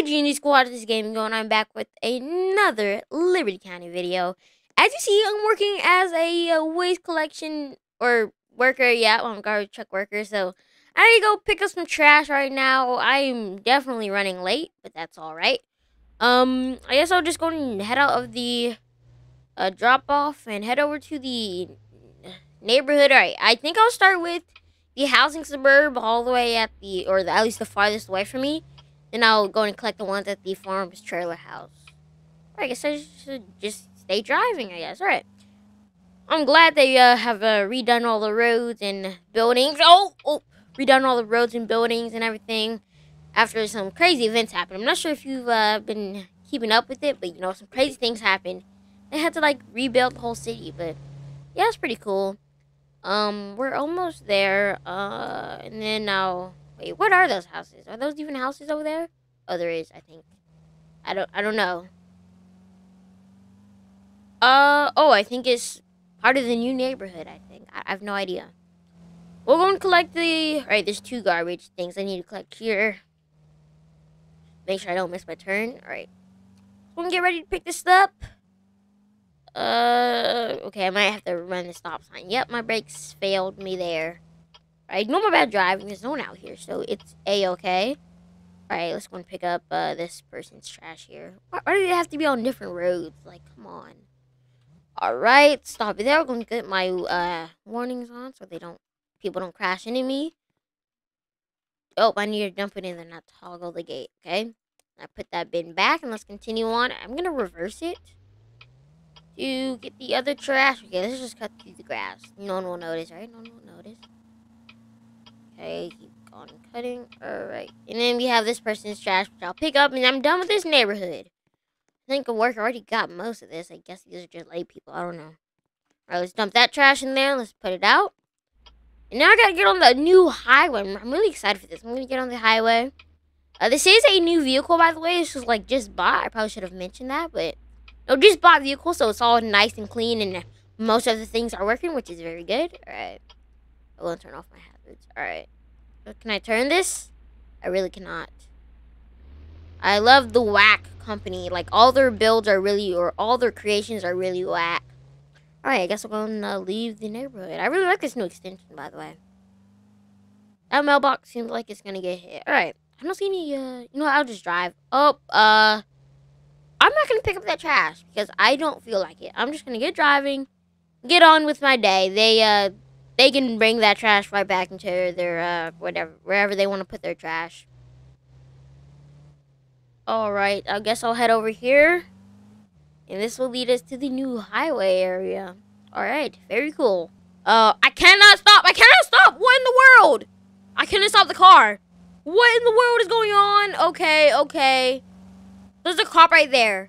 Hey Genie Squad, this is Gaming Going. I'm back with another Liberty County video. As you see, I'm working as a waste collection or worker. Yeah, I'm a garbage truck worker, so I need to go pick up some trash right now. I'm definitely running late, but that's all right. I guess I'll just go and head out of the drop-off and head over to the neighborhood. All right, I think I'll start with the housing suburb all the way at the, or at least the farthest away from me. Then I'll go and collect the ones at the farm's trailer house. I guess I should just stay driving, I guess. All right. I'm glad they have redone all the roads and buildings. Redone all the roads and buildings and everything after some crazy events happened. I'm not sure if you've been keeping up with it, but, you know, some crazy things happened. They had to, like, rebuild the whole city, but, yeah, it's pretty cool. We're almost there, and then I'll... Wait, what are those houses? Are those even houses over there? Oh, there is, I think. I don't know. Oh, I think it's part of the new neighborhood, I think. I have no idea. We're going to collect the... Alright, there's two garbage things I need to collect here. Make sure I don't miss my turn. Alright. We're going to get ready to pick this up. Okay, I might have to run the stop sign. Yep, my brakes failed me there. Alright, no more bad driving. There's no one out here, so it's a-okay. Alright, let's go and pick up this person's trash here. Why do they have to be on different roads? Like, come on. Alright, stop it there. I'm going to get my warnings on so they don't, people don't crash into me. Oh, I need to dump it in and then not toggle the gate, okay? I put that bin back and let's continue on. I'm going to reverse it to get the other trash. Okay, let's just cut through the grass. No one will notice, right? No one will notice. Okay, keep on cutting. Alright. And then we have this person's trash, which I'll pick up, and I'm done with this neighborhood. I think the worker already got most of this. I guess these are just lay people. I don't know. Alright, let's dump that trash in there. Let's put it out. And now I gotta get on the new highway. I'm really excited for this. I'm gonna get on the highway. This is a new vehicle, by the way. This was, like, just bought. I probably should have mentioned that, but... No, just bought vehicle, so it's all nice and clean, and most of the things are working, which is very good. Alright. I will turn off my hazards. Alright. Can I turn this? I really cannot. I love the whack company. Like, all their builds are really, or all their creations are really whack. Alright, I guess I'm going to leave the neighborhood. I really like this new extension, by the way. That mailbox seems like it's going to get hit. Alright. I don't see any, you know, I'll just drive. Oh, I'm not going to pick up that trash because I don't feel like it. I'm just going to get driving, get on with my day. They can bring that trash right back into their, wherever they want to put their trash. Alright, I guess I'll head over here. And this will lead us to the new highway area. Alright, very cool. I cannot stop! I cannot stop! What in the world? I cannot stop the car. What in the world is going on? Okay, okay. There's a cop right there.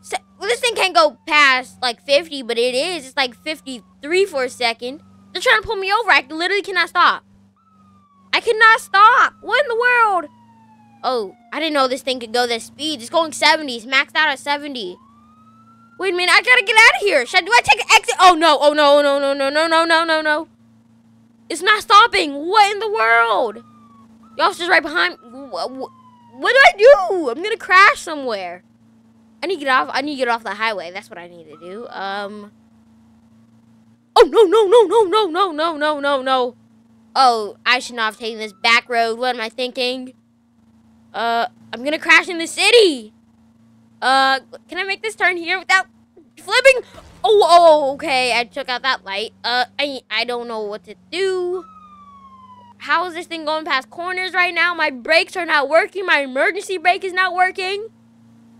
So, well, this thing can't go past, like, 50, but it is. It's, like, 53 for a second. They're trying to pull me over. I literally cannot stop. I cannot stop. What in the world? Oh, I didn't know this thing could go this speed. It's going 70. It's maxed out at 70. Wait a minute. I gotta get out of here. Should I, do I take an exit? Oh, no. Oh, no, no, no, no, no, no, no, no, no. It's not stopping. What in the world? The officer's right behind me. What do I do? I'm gonna crash somewhere. I need to get off. I need to get off the highway. That's what I need to do. Oh, no, no, no, no, no, no, no, no, no, no. Oh, I should not have taken this back road. What am I thinking? I'm going to crash in the city. Can I make this turn here without flipping? Oh, okay. I took out that light. I don't know what to do. How is this thing going past corners right now? My brakes are not working. My emergency brake is not working.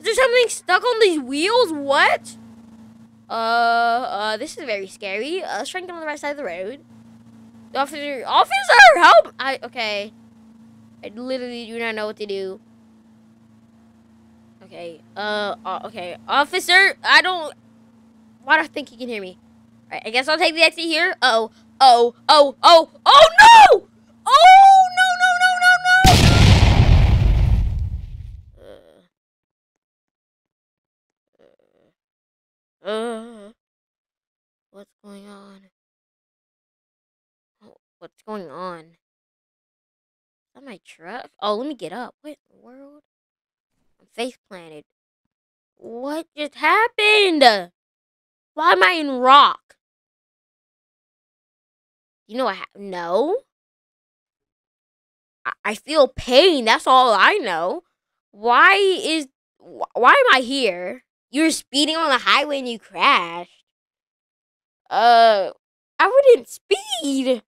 Is there something stuck on these wheels? What? This is very scary. Let's try and get on the right side of the road. Officer, help! Okay. I literally do not know what to do. Okay, okay. Officer, why do I think he can hear me? Alright, I guess I'll take the exit here. Oh no! Oh, no! What's going on? Oh, what's going on? Is that my truck? Oh, let me get up. What in the world? face planted. What just happened? Why am I in rock? You know what happened? No. I feel pain. That's all I know. Why am I here? You were speeding on the highway and you crashed. I wouldn't speed.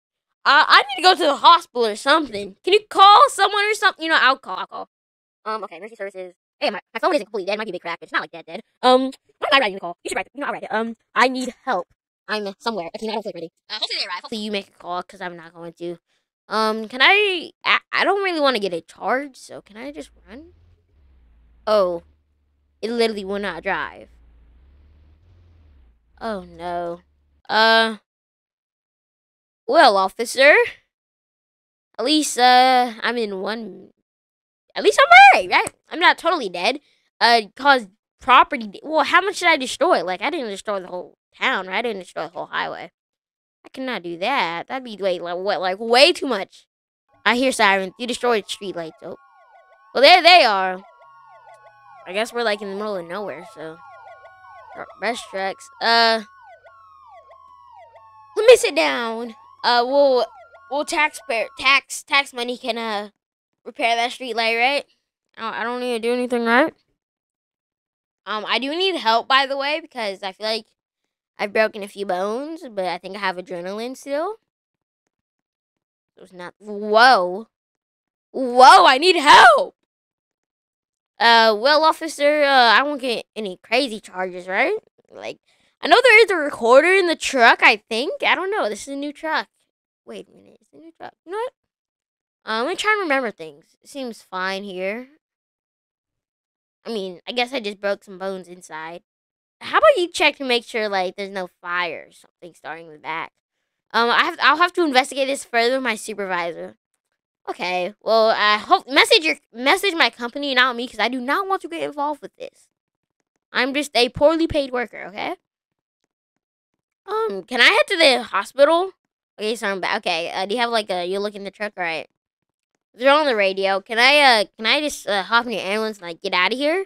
I need to go to the hospital or something. Can you call someone or something? You know, I'll call. Okay, emergency services. Hey, my phone isn't completely dead. It might be a big crack. It's not like dead. Why am I writing the call? You should write it. You know, I'll write it. I need help. I'm somewhere. Okay, now I'm ready. Hopefully they arrive. Hopefully you make a call, because I'm not going to. Can I don't really want to get a charge, so can I just run? Oh. It literally will not drive. Oh, no. Well, officer. At least, I'm in one... At least I'm alright, right? I'm not totally dead. Caused property... Well, how much did I destroy? Like, I didn't destroy the whole town, right? I didn't destroy the whole highway. I cannot do that. That'd be way, like, what, like, way too much. I hear sirens. You destroyed streetlights. Oh. Well, there they are. I guess we're, like, in the middle of nowhere, so... Rest tracks. Let me sit down. We'll tax money can, repair that street light, right? I don't need to do anything, right? I do need help, by the way, because I feel like I've broken a few bones, but I think I have adrenaline still. It was not... Whoa. Whoa, I need help! Well, officer, I won't get any crazy charges, right? Like, I know there is a recorder in the truck, I think. I don't know. This is a new truck. Wait a minute. It's a new truck. You know what? Let me try and remember things. It seems fine here. I mean, I guess I just broke some bones inside. How about you check to make sure, like, there's no fire or something starting in the back? I'll have to investigate this further with my supervisor. Okay, well, I hope message my company, not me, because I do not want to get involved with this. I'm just a poorly paid worker, okay? Can I head to the hospital? Okay, so I'm back. Okay, do you have like a? You look in the truck, all right? They're on the radio. Can I just hop in your ambulance and like get out of here?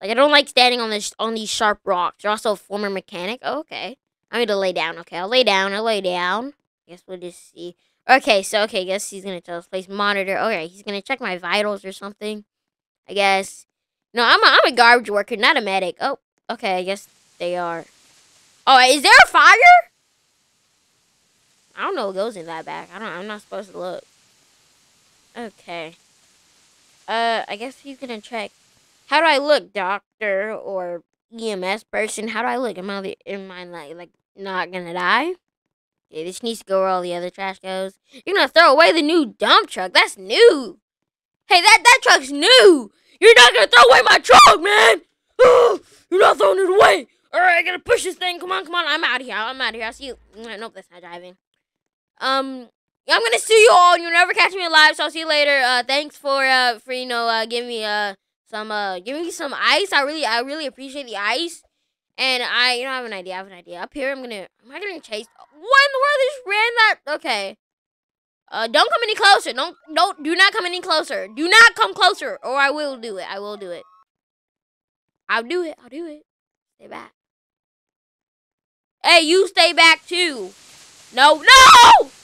Like I don't like standing on this on these sharp rocks. You're also a former mechanic. Oh, okay, I need to lay down. Okay, I'll lay down. I'll lay down. I guess we'll just see. Okay, so, okay, I guess he's going to tell us, place monitor. Okay, he's going to check my vitals or something, I guess. No, I'm a garbage worker, not a medic. Oh, okay, I guess they are. Oh, is there a fire? I don't know what goes in that back. I'm not supposed to look. Okay. I guess he's going to check. How do I look, doctor or EMS person? How do I look? Am I like, not going to die? Yeah, this needs to go where all the other trash goes. You're gonna throw away the new dump truck. That's new. Hey, that truck's new. You're not gonna throw away my truck, man. Oh, you're not throwing it away. All right, I gotta push this thing. Come on, come on. I'm out of here. I'm out of here. I see you. Nope, that's not driving. I'm gonna sue you all, and you'll never catch me alive. So I'll see you later. Thanks for you know, give me some ice. I really appreciate the ice. And I have an idea, Up here, am I gonna chase? What in the world just ran that? Okay. Don't come any closer. Do not come any closer. Do not come closer, or I will do it. I'll do it. Stay back. Hey, you stay back too. No.